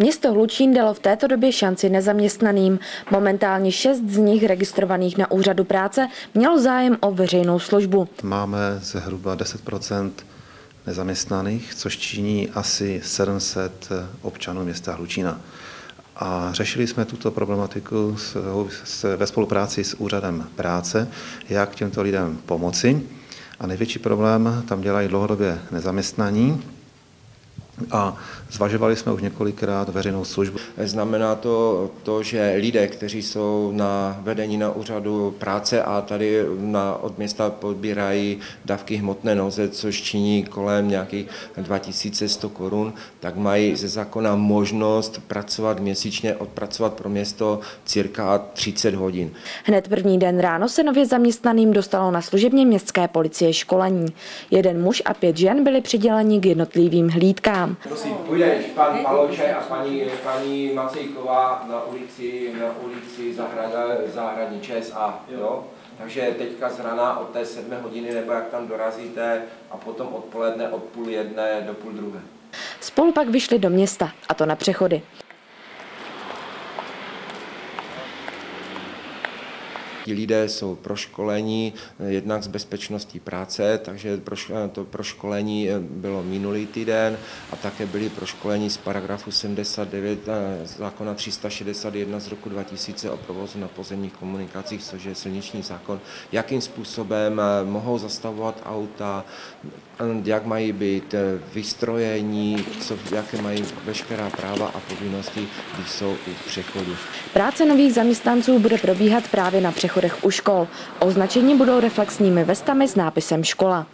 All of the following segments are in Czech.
Město Hlučín dalo v této době šanci nezaměstnaným. Momentálně 6 z nich registrovaných na úřadu práce mělo zájem o veřejnou službu. Máme zhruba 10% nezaměstnaných, což činí asi 700 občanů města Hlučína. A řešili jsme tuto problematiku ve spolupráci s úřadem práce, jak těmto lidem pomoci. A největší problém tam dělají dlouhodobě nezaměstnaní. A zvažovali jsme už několikrát veřejnou službu. Znamená to, že lidé, kteří jsou na vedení na úřadu práce a tady od města podbírají dávky hmotné nouze, což činí kolem nějakých 2100 korun, tak mají ze zákona možnost pracovat měsíčně, odpracovat pro město cirka 30 hodin. Hned první den ráno se nově zaměstnaným dostalo na služebně městské policie školení. Jeden muž a 5 žen byli přiděleni k jednotlivým hlídkám. Prosím, půjdeš pan Paloček a paní Macejková na ulici Zahradní ČSA, jo? Takže teďka z rana od té 7 hodiny, nebo jak tam dorazíte, a potom odpoledne od půl jedné do půl druhé. Spolu pak vyšli do města, a to na přechody. Lidé jsou proškolení jednak z bezpečnosti práce, takže to proškolení bylo minulý týden, a také byli proškolení z paragrafu 79 zákona 361 z roku 2000 o provozu na pozemních komunikacích, což je silniční zákon, jakým způsobem mohou zastavovat auta, jak mají být vystrojení, jaké mají veškerá práva a povinnosti, když jsou u přechodu. Práce nových zaměstnanců bude probíhat právě na přechodu u škol. Označení budou reflexními vestami s nápisem škola.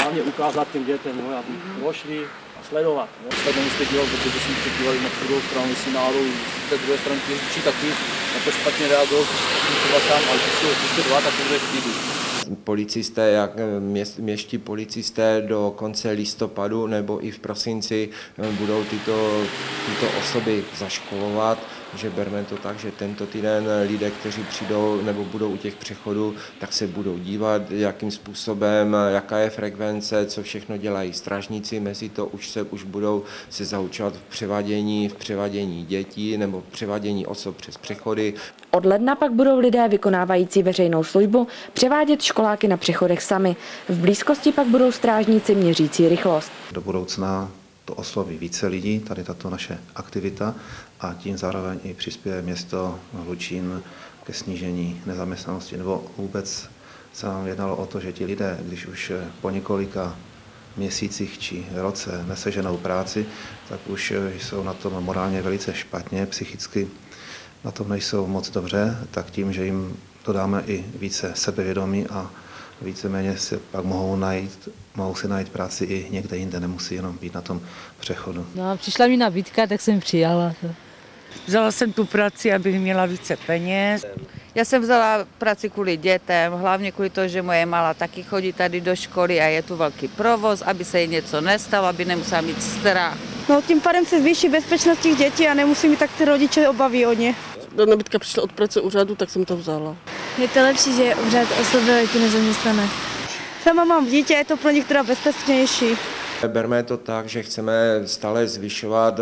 Hlavně ukázat těm dětem, aby prošli a sledovat. Ostatně jste dělali, protože jste dělali na druhou stranu signálu, z té druhé strany učí taky, na to špatně reagují, ale když jsou dva, tak bude v policisté, jak městští policisté do konce listopadu nebo i v prosinci budou tyto osoby zaškolovat, že berme to tak, že tento týden lidé, kteří přijdou nebo budou u těch přechodů, tak se budou dívat, jakým způsobem, jaká je frekvence, co všechno dělají strážníci, mezi to už budou se zaučovat v převádění dětí nebo v převádění osob přes přechody. Od ledna pak budou lidé vykonávající veřejnou službu převádět školáky na přechodech sami. V blízkosti pak budou strážníci měřící rychlost. Do budoucna to osloví více lidí, tady tato naše aktivita, a tím zároveň i přispěje město Hlučín ke snížení nezaměstnanosti. Nebo vůbec se nám jednalo o to, že ti lidé, když už po několika měsících či roce neseženou práci, tak už jsou na tom morálně velice špatně, psychicky na tom nejsou moc dobře, tak tím, že jim dodáme i více sebevědomí a víceméně si pak mohou si najít práci i někde jinde, nemusí jenom být na tom přechodu. No, přišla mi nabídka, tak jsem přijala. Vzala jsem tu práci, abych měla více peněz. Já jsem vzala práci kvůli dětem, hlavně kvůli to, že moje malá taky chodí tady do školy a je tu velký provoz, aby se jí něco nestalo, aby nemusela mít strach. No, tím pádem se zvýší bezpečnost těch dětí a nemusí mi tak ty rodiče obavy o ně. Nabídka přišla od práce úřadu, tak jsem to vzala. Je to lepší, že úřad oslovil ty nezaměstnané. Sama mám dítě, je to pro některá bezpečnější. Berme to tak, že chceme stále zvyšovat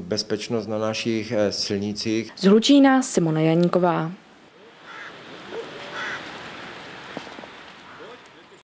bezpečnost na našich silnicích. Z Ručína Simona Janíková.